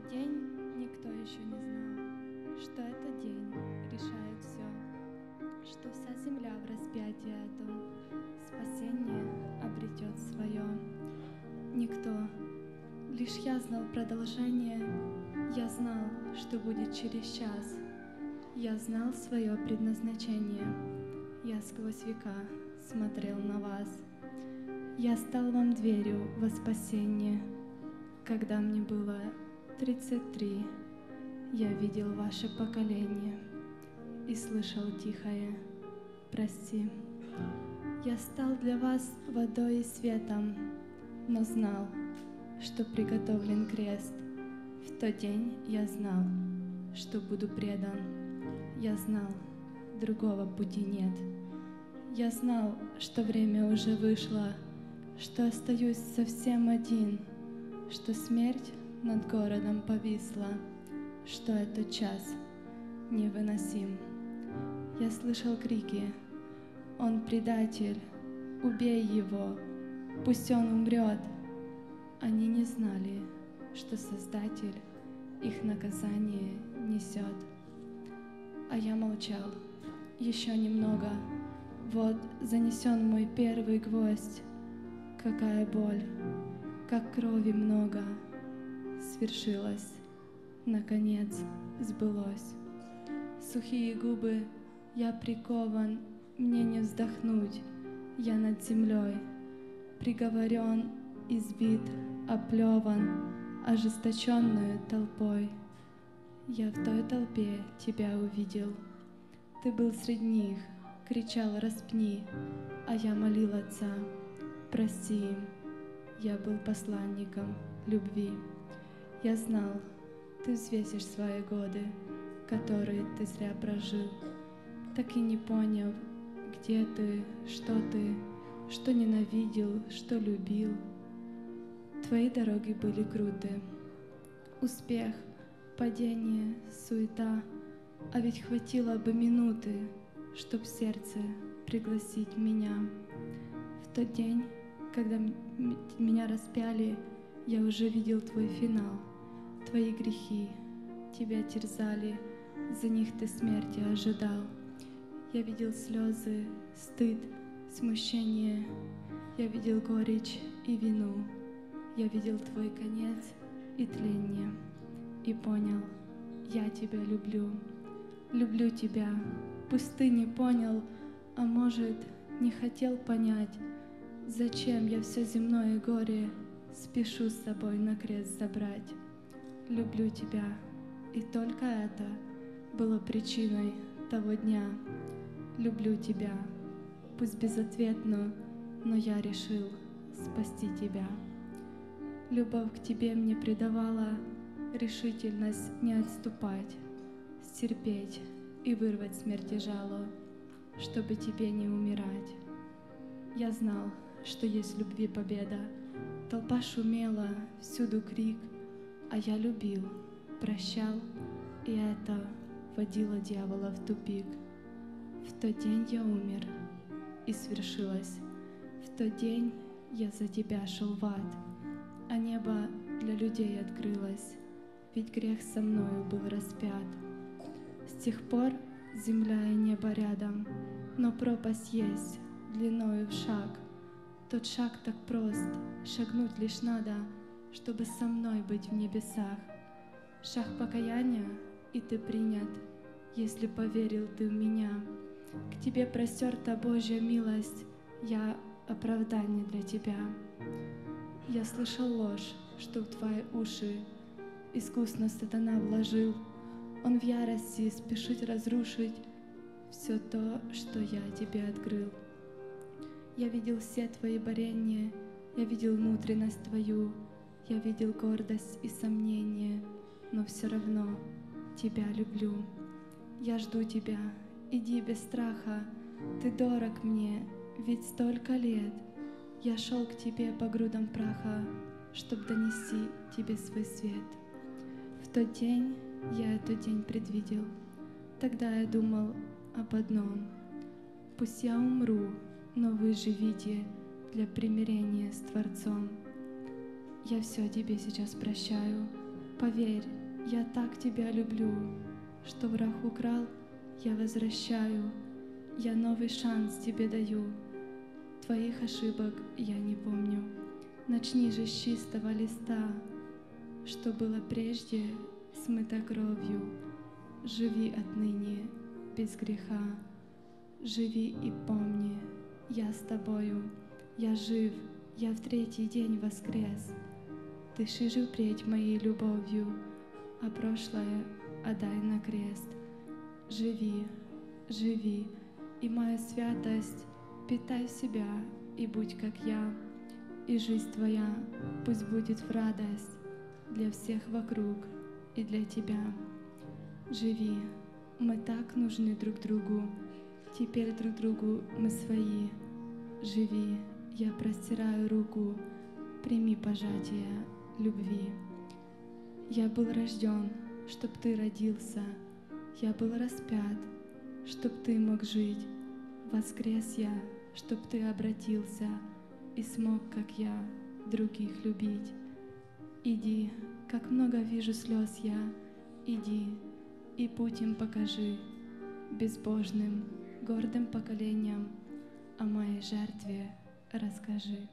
тот день никто еще не знал, что этот день решает все, что вся земля в распятии этом спасение обретет свое. Никто, лишь я знал продолжение, я знал, что будет через час, я знал свое предназначение, я сквозь века смотрел на вас. Я стал вам дверью во спасение. Когда мне было 33, я видел ваше поколение и слышал тихое «Прости». Я стал для вас водой и светом, но знал, что приготовлен крест. В тот день я знал, что буду предан. Я знал, другого пути нет. Я знал, что время уже вышло, что остаюсь совсем один, что смерть над городом повисла, что этот час невыносим. Я слышал крики: «Он предатель, убей его, пусть он умрет». Они не знали, что Создатель их наказание несет. А я молчал еще немного, вот занесен мой первый гвоздь. Какая боль, как крови много, свершилось, наконец сбылось. Сухие губы, я прикован, мне не вздохнуть, я над землей, приговорен, избит, оплеван, ожесточенную толпой. Я в той толпе тебя увидел, ты был среди них, кричал «Распни», а я молил Отца: «Прости им». Я был посланником любви. Я знал, ты взвесишь свои годы, которые ты зря прожил, так и не понял, где ты, что ненавидел, что любил. Твои дороги были круты. Успех, падение, суета, а ведь хватило бы минуты, чтоб сердце пригласить меня. В тот день, когда меня распяли, я уже видел твой финал. Твои грехи тебя терзали, за них ты смерти ожидал. Я видел слезы, стыд, смущение, я видел горечь и вину. Я видел твой конец и тление, и понял, я тебя люблю. Люблю тебя, пусть ты не понял, а может, не хотел понять, зачем я все земное горе спешу с собой на крест забрать. Люблю тебя, и только это было причиной того дня. Люблю тебя, пусть безответно, но я решил спасти тебя. Любовь к тебе мне придавала решительность не отступать, стерпеть и вырвать смерти жало, чтобы тебе не умирать. Я знал, что есть в любви победа. Толпа шумела, всюду крик, а я любил, прощал, и это водило дьявола в тупик. В тот день я умер, и свершилось. В тот день я за тебя шел в ад, а небо для людей открылось, ведь грех со мною был распят. С тех пор земля и небо рядом, но пропасть есть длиною в шаг. Тот шаг так прост, шагнуть лишь надо, чтобы со мной быть в небесах. Шаг покаяния, и ты принят, если поверил ты в меня. К тебе простерта Божья милость, я оправдание для тебя. Я слышал ложь, что в твои уши искусно сатана вложил. Он в ярости спешит разрушить все то, что я тебе открыл. Я видел все твои борения, я видел внутренность твою, я видел гордость и сомнение, но все равно тебя люблю. Я жду тебя, иди без страха, ты дорог мне, ведь столько лет я шел к тебе по грудам праха, чтоб донести тебе свой свет. В тот день я этот день предвидел, тогда я думал об одном: пусть я умру, но вы живите для примирения с Творцом. Я все тебе сейчас прощаю, Поверь, я так тебя люблю, что враг украл, я возвращаю, я новый шанс тебе даю, твоих ошибок я не помню. Начни же с чистого листа, что было прежде смыто кровью. Живи отныне без греха, живи и помни, я с тобою, я жив, я в третий день воскрес. Дыши же впредь моей любовью, а прошлое отдай на крест. Живи, живи, и моя святость, питай себя и будь как я, и жизнь твоя пусть будет в радость для всех вокруг и для тебя. Живи, мы так нужны друг другу, теперь друг другу мы свои. Живи, я простираю руку, прими пожатие любви. Я был рожден, чтоб ты родился, я был распят, чтоб ты мог жить. Воскрес я, чтоб ты обратился и смог, как я, других любить. Иди, как много вижу слез я, иди и путь им покажи, безбожным, гордым поколениям о моей жертве расскажи.